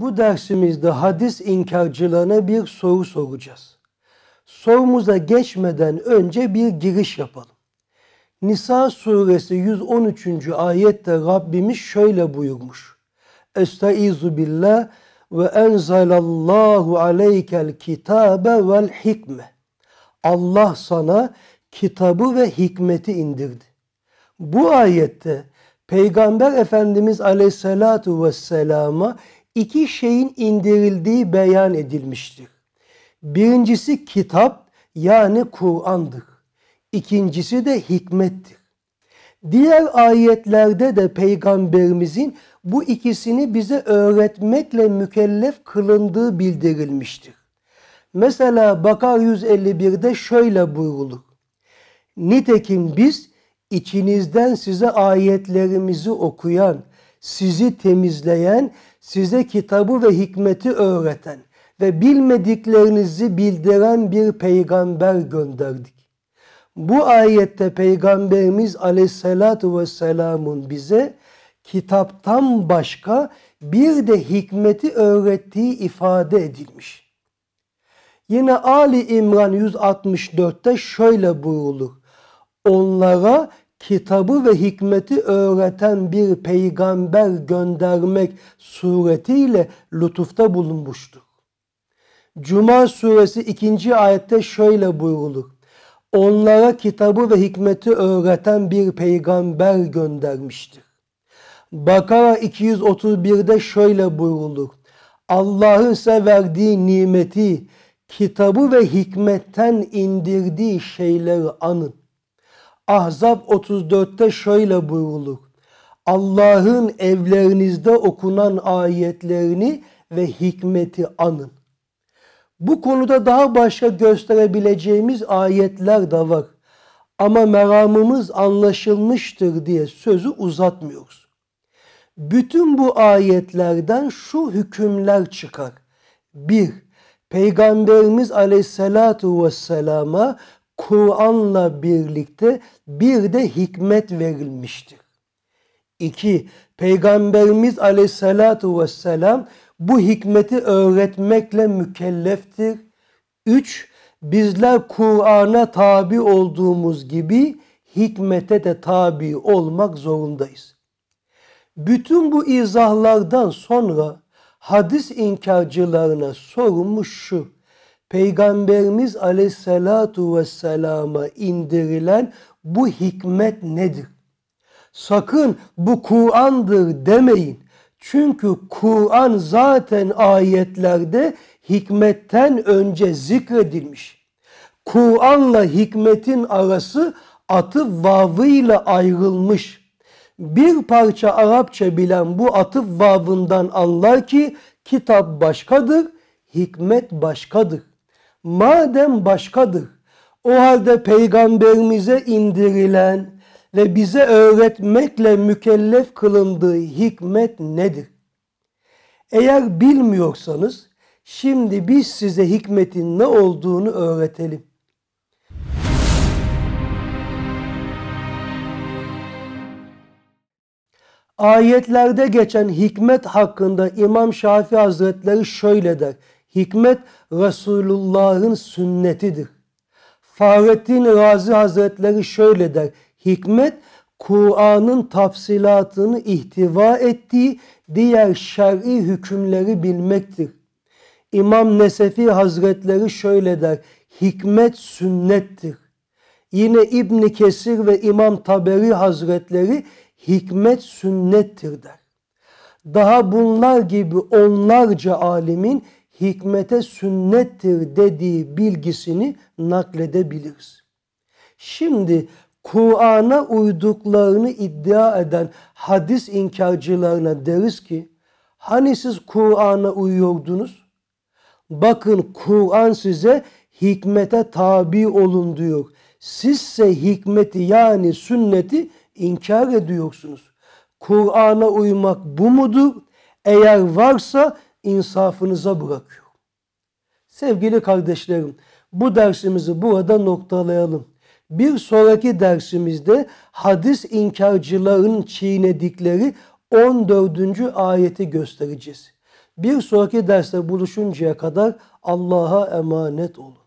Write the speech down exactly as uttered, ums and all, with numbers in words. bu dersimizde hadis inkarcılarına bir soru soracağız. Sorumuza geçmeden önce bir giriş yapalım. Nisa suresi yüz on üçüncü ayette Rabbimiz şöyle buyurmuş. Estaizu billah ve enzelallahu aleykel kitabe vel hikme. Allah sana kitabı ve hikmeti indirdi. Bu ayette Peygamber Efendimiz aleyhissalatu vesselama iki şeyin indirildiği beyan edilmiştir. Birincisi kitap yani Kur'an'dır. İkincisi de hikmettir. Diğer ayetlerde de Peygamberimizin bu ikisini bize öğretmekle mükellef kılındığı bildirilmiştir. Mesela Bakara yüz elli bir'de şöyle buyrulur. Nitekim biz içinizden size ayetlerimizi okuyan, sizi temizleyen, size kitabı ve hikmeti öğreten ve bilmediklerinizi bildiren bir peygamber gönderdik. Bu ayette Peygamberimiz aleyhissalatu vesselamın bize kitaptan başka bir de hikmeti öğrettiği ifade edilmiş. Yine Ali İmran yüz altmış dört'te şöyle buyrulur. Onlara kitabı ve hikmeti öğreten bir peygamber göndermek suretiyle lütufta bulunmuştur. Cuma suresi ikinci ayette şöyle buyrulur. Onlara kitabı ve hikmeti öğreten bir peygamber göndermiştir. Bakara iki yüz otuz bir'de şöyle buyrulur. Allah'ın size verdiği nimeti, kitabı ve hikmetten indirdiği şeyleri anın. Ahzab otuz dört'te şöyle buyrulur. Allah'ın evlerinizde okunan ayetlerini ve hikmeti anın. Bu konuda daha başka gösterebileceğimiz ayetler de var. Ama meramımız anlaşılmıştır diye sözü uzatmıyoruz. Bütün bu ayetlerden şu hükümler çıkar. bir. Peygamberimiz aleyhissalatu vesselama Kur'an'la birlikte bir de hikmet verilmiştir. iki. Peygamberimiz aleyhissalatu vesselam bu hikmeti öğretmekle mükelleftir. üç. Bizler Kur'an'a tabi olduğumuz gibi hikmete de tabi olmak zorundayız. Bütün bu izahlardan sonra hadis inkarcılarına sorulmuş şu. Peygamberimiz aleyhissalatu vesselama indirilen bu hikmet nedir? Sakın bu Kur'an'dır demeyin. Çünkü Kur'an zaten ayetlerde hikmetten önce zikredilmiş. Kur'an'la hikmetin arası atıf vavıyla ayrılmış. Bir parça Arapça bilen bu atıf vavından anlar ki kitap başkadır, hikmet başkadır. Madem başkadır, o halde Peygamberimize indirilen ve bize öğretmekle mükellef kılındığı hikmet nedir? Eğer bilmiyorsanız, şimdi biz size hikmetin ne olduğunu öğretelim. Ayetlerde geçen hikmet hakkında İmam Şafii Hazretleri şöyle der. Hikmet Resulullah'ın sünnetidir. Fahreddin Razi Hazretleri şöyle der. Hikmet Kur'an'ın tafsilatını ihtiva ettiği diğer şer'i hükümleri bilmektir. İmam Nesefi Hazretleri şöyle der. Hikmet sünnettir. Yine İbn Kesir ve İmam Taberi Hazretleri hikmet sünnettir der. Daha bunlar gibi onlarca alimin hikmete sünnettir dediği bilgisini nakledebiliriz. Şimdi Kur'an'a uyduklarını iddia eden hadis inkarcılarına deriz ki, hani siz Kur'an'a uyuyordunuz? Bakın Kur'an size hikmete tabi olun diyor. Sizse hikmeti yani sünneti inkar ediyorsunuz. Kur'an'a uymak bu mudur? Eğer varsa insafınıza bırakıyorum. Sevgili kardeşlerim, bu dersimizi burada noktalayalım. Bir sonraki dersimizde hadis inkarcıların çiğnedikleri on dördüncü ayeti göstereceğiz. Bir sonraki derste buluşuncaya kadar Allah'a emanet olun.